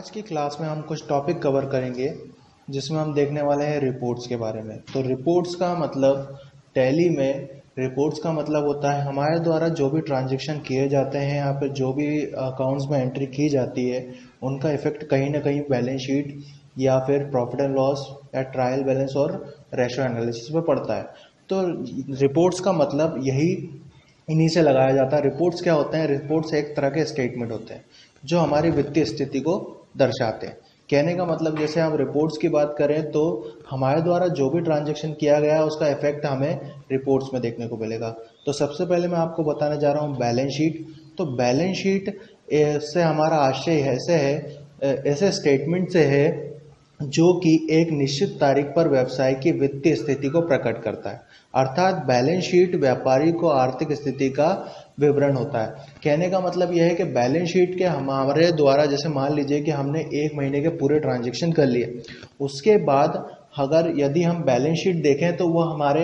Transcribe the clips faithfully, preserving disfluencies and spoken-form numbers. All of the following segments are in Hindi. आज की क्लास में हम कुछ टॉपिक कवर करेंगे जिसमें हम देखने वाले हैं रिपोर्ट्स के बारे में। तो रिपोर्ट्स का मतलब टैली में रिपोर्ट्स का मतलब होता है हमारे द्वारा जो भी ट्रांजैक्शन किए जाते हैं या फिर जो भी अकाउंट्स में एंट्री की जाती है उनका इफेक्ट कहीं ना कहीं बैलेंस शीट या फिर प्रॉफिट एंड लॉस या ट्रायल बैलेंस और रेशो एनालिसिस पर पड़ता है। तो रिपोर्ट्स का मतलब यही इन्हीं से लगाया जाता है। रिपोर्ट्स क्या होते हैं? रिपोर्ट्स एक तरह के स्टेटमेंट होते हैं जो हमारी वित्तीय स्थिति को दर्शाते हैं। कहने का मतलब जैसे हम रिपोर्ट्स की बात करें तो हमारे द्वारा जो भी ट्रांजैक्शन किया गया है उसका इफेक्ट हमें रिपोर्ट्स में देखने को मिलेगा। तो सबसे पहले मैं आपको बताने जा रहा हूँ बैलेंस शीट। तो बैलेंस शीट से हमारा आशय ऐसे है, ऐसे स्टेटमेंट से है जो कि एक निश्चित तारीख पर व्यवसाय की वित्तीय स्थिति को प्रकट करता है। अर्थात बैलेंस शीट व्यापारी को आर्थिक स्थिति का विवरण होता है। कहने का मतलब यह है कि बैलेंस शीट के हमारे द्वारा जैसे मान लीजिए कि हमने एक महीने के पूरे ट्रांजैक्शन कर लिए, उसके बाद अगर यदि हम बैलेंस शीट देखें तो वह हमारे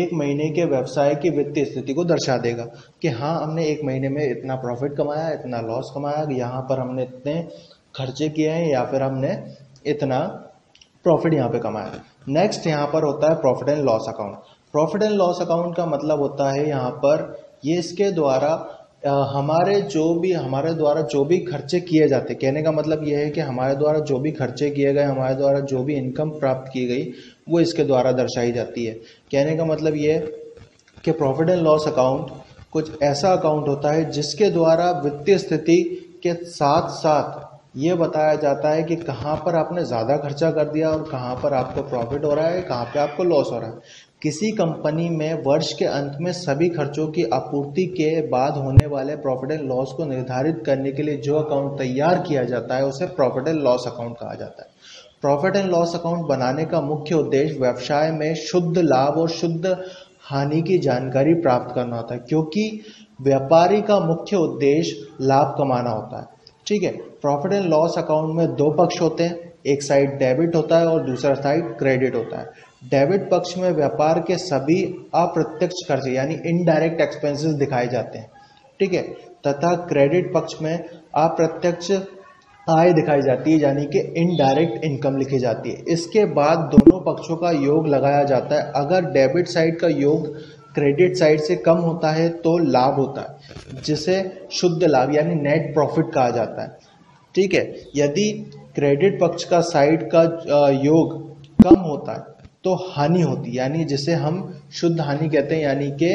एक महीने के व्यवसाय की वित्तीय स्थिति को दर्शा देगा कि हाँ हमने एक महीने में इतना प्रॉफिट कमाया, इतना लॉस कमाया, यहाँ पर हमने इतने खर्चे किए हैं या फिर हमने इतना प्रॉफिट यहाँ पे कमाया। नेक्स्ट यहाँ पर होता है profit and loss account. Profit and loss account का मतलब होता है यहाँ पर ये इसके द्वारा हमारे जो भी हमारे द्वारा जो भी खर्चे किए जाते, कहने का मतलब यह है कि हमारे द्वारा जो भी खर्चे किए गए, हमारे द्वारा जो भी इनकम प्राप्त की गई वो इसके द्वारा दर्शाई जाती है। कहने का मतलब ये कि प्रॉफिट एंड लॉस अकाउंट कुछ ऐसा अकाउंट होता है जिसके द्वारा वित्तीय स्थिति के साथ साथ ये बताया जाता है कि कहाँ पर आपने ज़्यादा खर्चा कर दिया और कहाँ पर आपको प्रॉफिट हो रहा है, कहाँ पे आपको लॉस हो रहा है। किसी कंपनी में वर्ष के अंत में सभी खर्चों की आपूर्ति के बाद होने वाले प्रॉफिट एंड लॉस को निर्धारित करने के लिए जो अकाउंट तैयार किया जाता है उसे प्रॉफिट एंड लॉस अकाउंट कहा जाता है। प्रॉफिट एंड लॉस अकाउंट बनाने का मुख्य उद्देश्य व्यवसाय में शुद्ध लाभ और शुद्ध हानि की जानकारी प्राप्त करना होता है, क्योंकि व्यापारी का मुख्य उद्देश्य लाभ कमाना होता है। ठीक है, प्रॉफिट एंड लॉस अकाउंट में दो पक्ष होते हैं, एक साइड डेबिट होता है और दूसरा साइड क्रेडिट होता है। डेबिट पक्ष में व्यापार के सभी अप्रत्यक्ष खर्च यानी इनडायरेक्ट एक्सपेंसेस दिखाए जाते हैं, ठीक है, तथा क्रेडिट पक्ष में अप्रत्यक्ष आय दिखाई जाती है यानी कि इनडायरेक्ट इनकम लिखी जाती है। इसके बाद दोनों पक्षों का योग लगाया जाता है। अगर डेबिट साइड का योग क्रेडिट साइड से कम होता है तो लाभ होता है जिसे शुद्ध लाभ यानी नेट प्रॉफिट कहा जाता है। ठीक है, यदि क्रेडिट पक्ष का साइड का योग कम होता है तो हानि होती है यानी जिसे हम शुद्ध हानि कहते हैं यानी कि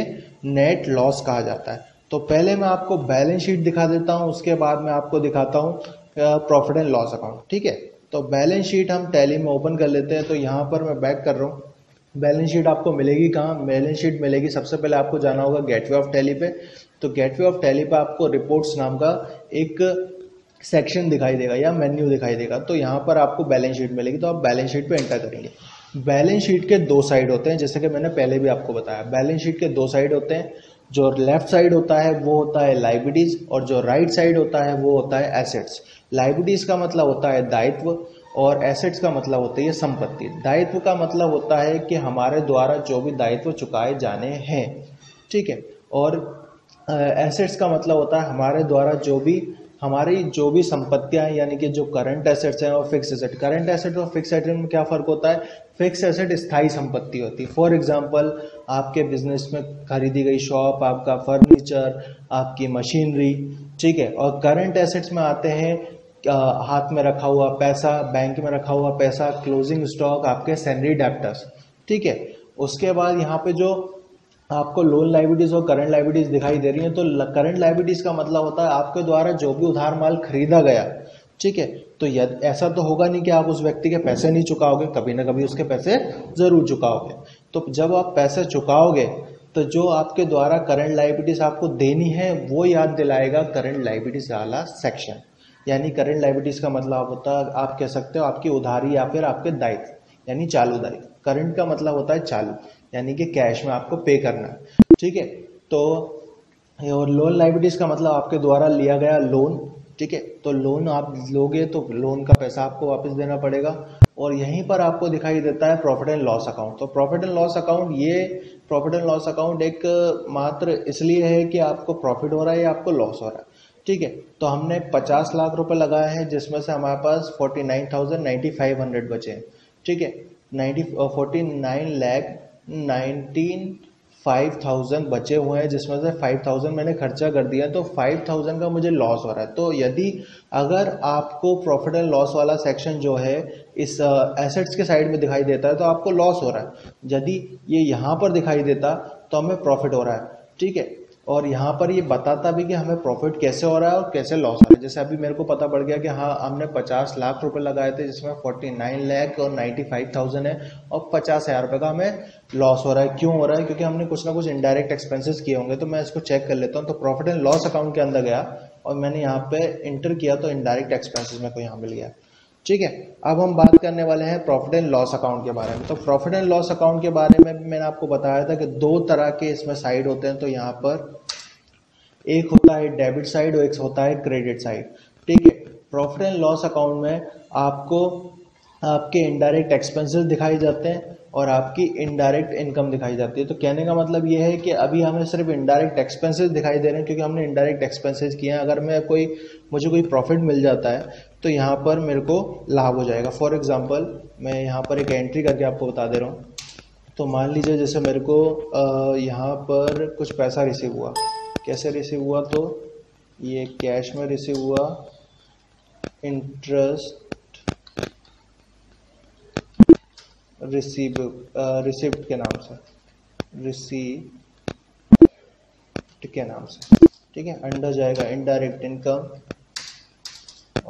नेट लॉस कहा जाता है। तो पहले मैं आपको बैलेंस शीट दिखा देता हूँ, उसके बाद मैं आपको दिखाता हूँ प्रॉफिट एंड लॉस अकाउंट। ठीक है, तो बैलेंस शीट हम टैली में ओपन कर लेते हैं। तो यहाँ पर मैं बैक कर रहा हूँ। बैलेंस शीट आपको मिलेगी कहाँ? बैलेंस शीट मिलेगी, सबसे पहले आपको जाना होगा गेटवे ऑफ टैली पे। तो गेटवे ऑफ टैली पे आपको रिपोर्ट्स नाम का एक सेक्शन दिखाई देगा या मेन्यू दिखाई देगा। तो यहाँ पर आपको बैलेंस शीट मिलेगी, तो आप बैलेंस शीट पे एंटर करेंगे। बैलेंस शीट के दो साइड होते हैं, जैसे कि मैंने पहले भी आपको बताया। बैलेंस शीट के दो साइड होते हैं, जो लेफ्ट साइड होता है वो होता है लायबिलिटीज और जो राइट साइड होता है वो होता है एसेट्स। लायबिलिटीज का मतलब होता है दायित्व और एसेट्स का मतलब होता है संपत्ति। दायित्व का मतलब होता है कि हमारे द्वारा जो भी दायित्व चुकाए जाने हैं, ठीक है, और एसेट्स का मतलब होता है हमारे द्वारा जो भी हमारी जो भी संपत्तियां यानी कि जो करंट एसेट्स हैं और फिक्स एसेट। करंट एसेट और फिक्स एसेट में क्या फ़र्क होता है? फिक्स एसेट स्थायी संपत्ति होती है। फॉर एग्जांपल आपके बिजनेस में खरीदी गई शॉप, आपका फर्नीचर, आपकी मशीनरी, ठीक है, और करंट एसेट्स में आते हैं हाथ में रखा हुआ पैसा, बैंक में रखा हुआ पैसा, क्लोजिंग स्टॉक, आपके सैलरी डेप्टर्स, ठीक है। उसके बाद यहाँ पे जो आपको लोन लायबिलिटीज और करंट लायबिलिटीज दिखाई दे रही हैं, तो करंट लायबिलिटीज का मतलब होता है आपके द्वारा जो भी उधार माल खरीदा गया, ठीक है, तो यद ऐसा तो होगा नहीं कि आप उस व्यक्ति के पैसे नहीं चुकाओगे, कभी ना कभी उसके पैसे जरूर चुकाओगे। तो जब आप पैसे चुकाओगे तो जो आपके द्वारा करंट लायबिलिटीज आपको देनी है वो याद दिलाएगा करंट लायबिलिटीज वाला सेक्शन। यानी करंट लायबिलिटीज का मतलब होता है आप कह सकते हो आपकी उधारी या फिर आपके दायित्व यानी चालू दायित्व। करंट का मतलब होता है चालू यानी कि कैश में आपको पे करना है, ठीक है। तो और लोन लायबिलिटीज का मतलब आपके द्वारा लिया गया लोन, ठीक है, तो लोन आप लोगे तो लोन का पैसा आपको वापस देना पड़ेगा। और यहीं पर आपको दिखाई देता है प्रॉफिट एंड लॉस अकाउंट। तो प्रॉफिट एंड लॉस अकाउंट ये प्रॉफिट एंड लॉस अकाउंट एक मात्र इसलिए है कि आपको प्रॉफिट हो रहा है या आपको लॉस हो रहा है। ठीक है, तो हमने पचास लाख रुपए लगाए हैं जिसमें से हमारे पास forty nine thousand ninety five hundred बचे हैं। ठीक है, ninety forty nine lakh nineteen five thousand बचे हुए हैं जिसमें से फाइव थाउजेंड मैंने खर्चा कर दिया, तो फाइव थाउजेंड का मुझे लॉस हो रहा है। तो यदि अगर आपको प्रॉफिट एंड लॉस वाला सेक्शन जो है इस एसेट्स के साइड में दिखाई देता है तो आपको लॉस हो रहा है, यदि ये यहाँ पर दिखाई देता तो हमें प्रॉफिट हो रहा है। ठीक है, और यहाँ पर ये बताता भी कि हमें प्रॉफिट कैसे हो रहा है और कैसे लॉस हो रहा है। जैसे अभी मेरे को पता पड़ गया कि हाँ हमने पचास लाख रुपए लगाए थे जिसमें फोर्टी नाइन लाख और नाइन्टी फाइव थाउजेंड है और पचास हज़ार रुपये का हमें लॉस हो रहा है। क्यों हो रहा है? क्योंकि हमने कुछ ना कुछ इनडायरेक्ट एक्सपेंसेस किए होंगे। तो मैं इसको चेक कर लेता हूँ। तो प्रॉफिट एंड लॉस अकाउंट के अंदर गया और मैंने यहाँ पर इंटर किया तो इनडायरेक्ट एक्सपेंसेस में को यहाँ मिल गया। ठीक है, अब हम बात करने वाले हैं प्रॉफिट एंड लॉस अकाउंट के बारे में। तो प्रॉफिट एंड लॉस अकाउंट के बारे में मैंने आपको बताया था कि दो तरह के इसमें साइड होते हैं। तो यहाँ पर एक होता है डेबिट साइड और एक होता है क्रेडिट साइड। ठीक है, प्रॉफिट एंड लॉस अकाउंट में आपको आपके इनडायरेक्ट एक्सपेंसेस दिखाई जाते हैं और आपकी इनडायरेक्ट इनकम दिखाई जाती है। तो कहने का मतलब यह है कि अभी हमें सिर्फ इनडायरेक्ट एक्सपेंसेस दिखाई दे रहे हैं क्योंकि हमने इनडायरेक्ट एक्सपेंसेस किए हैं। अगर मैं कोई मुझे कोई प्रॉफिट मिल जाता है तो यहाँ पर मेरे को लाभ हो जाएगा। फॉर एग्जांपल मैं यहाँ पर एक एंट्री करके आपको बता दे रहा हूँ। तो मान लीजिए जैसे मेरे को यहाँ पर कुछ पैसा रिसीव हुआ। कैसे रिसीव हुआ? तो ये कैश में रिसीव हुआ, इंटरेस्ट रिसीव रिसिप्ट के नाम से, रिसीप्ट के नाम से। ठीक है, अंडर जाएगा इनडायरेक्ट इनकम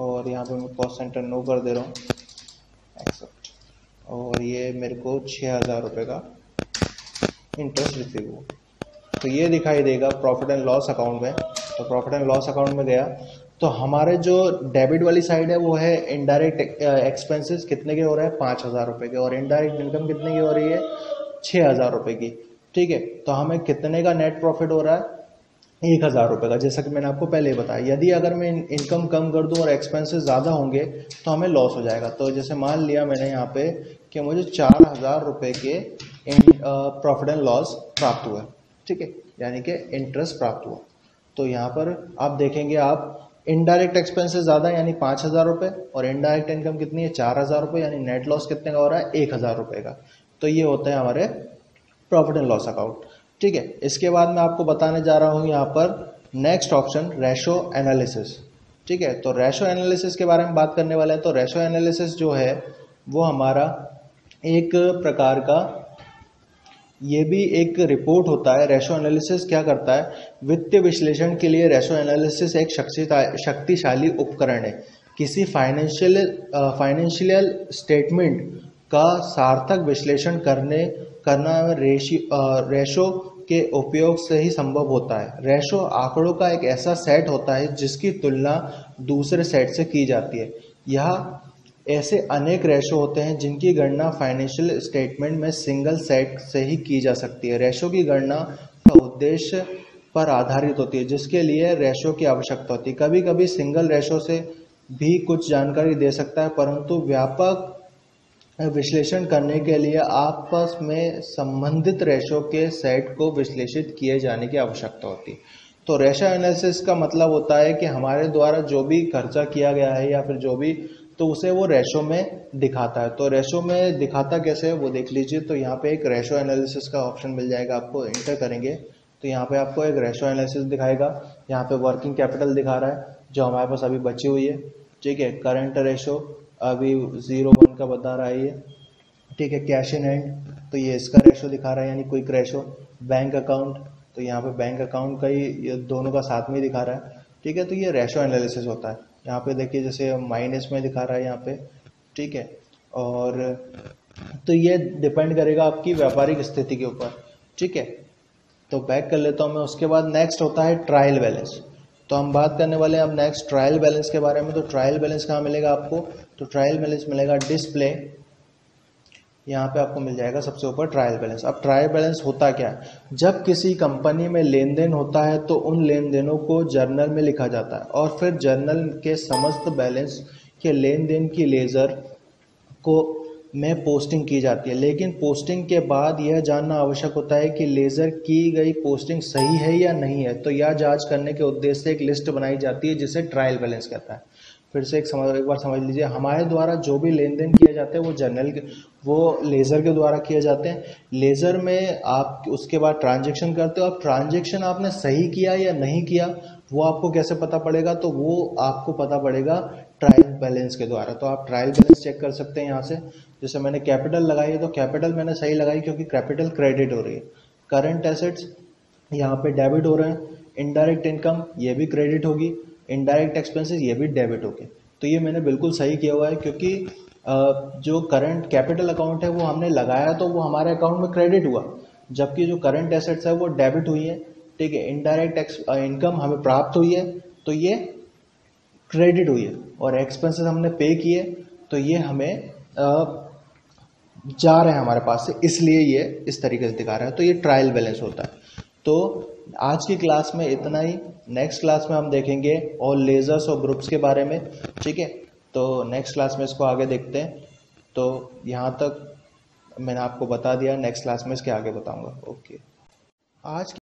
और यहाँ पे मैं कॉस्ट सेंटर नो कर दे रहा हूँ, एक्सेप्ट, और ये मेरे को छः हज़ार रुपये का इंटरेस्ट रिसीव हुआ। तो ये दिखाई देगा प्रॉफिट एंड लॉस अकाउंट में। तो प्रॉफिट एंड लॉस अकाउंट में गया। तो हमारे जो डेबिट वाली साइड है वो है इनडायरेक्ट एक्सपेंसेस कितने के हो रहे हैं, पाँच हज़ार रुपये के, और इनडायरेक्ट इनकम कितने की हो रही है, छः हज़ार रुपये की। ठीक है, तो हमें कितने का नेट प्रॉफिट हो रहा है, एक हज़ार रुपये का, जैसा कि मैंने आपको पहले ही बताया। यदि अगर मैं इनकम कम कर दूं और एक्सपेंसेस ज़्यादा होंगे तो हमें लॉस हो जाएगा। तो जैसे मान लिया मैंने यहाँ पे कि मुझे चार हज़ार रुपये के प्रॉफिट एंड लॉस प्राप्त हुआ। ठीक है, यानी कि इंटरेस्ट प्राप्त हुआ। तो यहाँ पर आप देखेंगे आप इनडायरेक्ट एक्सपेंसेस ज़्यादा यानी पाँच हज़ार रुपये और इनडायरेक्ट इनकम कितनी है, चार हज़ार रुपये, यानी नेट लॉस कितने का हो रहा है, एक हज़ार रुपये का। तो ये होता है हमारे प्रॉफिट एंड लॉस अकाउंट। ठीक है, इसके बाद मैं आपको बताने जा रहा हूँ यहाँ पर नेक्स्ट ऑप्शन रेशो एनालिसिस। ठीक है, तो रेशो एनालिसिस के बारे में बात करने वाले हैं। तो रेशो एनालिसिस जो है वो हमारा एक प्रकार का ये भी एक रिपोर्ट होता है। रेशो एनालिसिस क्या करता है, वित्तीय विश्लेषण के लिए रेशो एनालिसिस एक शक्तिशाली उपकरण है। किसी फाइनेंशियल फाइनेंशियल स्टेटमेंट का सार्थक विश्लेषण करने करना रेशो के उपयोग से ही संभव होता है। रेशो आंकड़ों का एक ऐसा सेट होता है जिसकी तुलना दूसरे सेट से की जाती है। यह ऐसे अनेक रेशो होते हैं जिनकी गणना फाइनेंशियल स्टेटमेंट में सिंगल सेट से ही की जा सकती है। रेशो की गणना का उद्देश्य पर आधारित होती है जिसके लिए रेशो की आवश्यकता होती है। कभी कभी सिंगल रेशो से भी कुछ जानकारी दे सकता है, परंतु व्यापक विश्लेषण करने के लिए आपस में संबंधित रेशो के सेट को विश्लेषित किए जाने की आवश्यकता होती है। तो रेशो एनालिसिस का मतलब होता है कि हमारे द्वारा जो भी खर्चा किया गया है या फिर जो भी, तो उसे वो रेशो में दिखाता है। तो रेशो में दिखाता कैसे है वो देख लीजिए। तो यहाँ पे एक रेशो एनालिसिस का ऑप्शन मिल जाएगा आपको, इंटर करेंगे तो यहाँ पे आपको एक रेशो एनालिसिस दिखाएगा। यहाँ पे वर्किंग कैपिटल दिखा रहा है जो हमारे पास अभी बची हुई है। ठीक है, करंट रेशो अभी जीरो वन का बता रहा है ये। ठीक है, कैश इन हैंड तो ये इसका रेशो दिखा रहा है यानी क्विक रेशो। बैंक अकाउंट तो यहाँ पे बैंक अकाउंट का ही दोनों का साथ में दिखा रहा है। ठीक है, तो ये रेशो एनालिसिस होता है। यहाँ पे देखिए जैसे माइनस में दिखा रहा है यहाँ पे। ठीक है, और तो ये डिपेंड करेगा आपकी व्यापारिक स्थिति के ऊपर। ठीक है, तो बैक कर लेता हूँ मैं। उसके बाद नेक्स्ट होता है ट्रायल बैलेंस। तो हम बात करने वाले हैं अब नेक्स्ट ट्रायल बैलेंस के बारे में। तो ट्रायल बैलेंस कहाँ मिलेगा आपको? तो ट्रायल बैलेंस मिलेगा डिस्प्ले, यहाँ पे आपको मिल जाएगा सबसे ऊपर ट्रायल बैलेंस। अब ट्रायल बैलेंस होता क्या है, जब किसी कंपनी में लेन देन होता है तो उन लेन देनों को जर्नल में लिखा जाता है और फिर जर्नल के समस्त बैलेंस के लेन देन की लेजर को में पोस्टिंग की जाती है, लेकिन पोस्टिंग के बाद यह जानना आवश्यक होता है कि लेज़र की गई पोस्टिंग सही है या नहीं है। तो यह जांच करने के उद्देश्य से एक लिस्ट बनाई जाती है जिसे ट्रायल बैलेंस कहता है। फिर से एक समझ एक बार समझ लीजिए, हमारे द्वारा जो भी लेन देन किया जाता है वो जनरल वो लेज़र के द्वारा किए जाते हैं। लेज़र में आप उसके बाद ट्रांजेक्शन करते हो, आप ट्रांजेक्शन आपने सही किया या नहीं किया वो आपको कैसे पता पड़ेगा, तो वो आपको पता पड़ेगा ट्रायल बैलेंस के द्वारा। तो आप ट्रायल बैलेंस चेक कर सकते हैं यहाँ से। जैसे मैंने कैपिटल लगाई है तो कैपिटल मैंने सही लगाई क्योंकि कैपिटल क्रेडिट हो रही है। करंट एसेट्स यहाँ पे डेबिट हो रहे हैं, इनडायरेक्ट इनकम ये भी क्रेडिट होगी, इनडायरेक्ट एक्सपेंसेस ये भी डेबिट होगी। तो ये मैंने बिल्कुल सही किया हुआ है क्योंकि जो करंट कैपिटल अकाउंट है वो हमने लगाया तो वो हमारे अकाउंट में क्रेडिट हुआ, जबकि जो करंट एसेट्स है वो डेबिट हुई है। ठीक है, इनडायरेक्ट इनकम हमें प्राप्त हुई है तो ये क्रेडिट हुई है, और एक्सपेंसेस हमने पे किए तो ये हमें जा रहे हैं हमारे पास से, इसलिए ये इस तरीके से दिखा रहा है। तो ये ट्रायल बैलेंस होता है। तो आज की क्लास में इतना ही। नेक्स्ट क्लास में हम देखेंगे और लेजर्स और ग्रुप्स के बारे में। ठीक है, तो नेक्स्ट क्लास में इसको आगे देखते हैं। तो यहाँ तक मैंने आपको बता दिया, नेक्स्ट क्लास में इसके आगे बताऊँगा। ओके, आज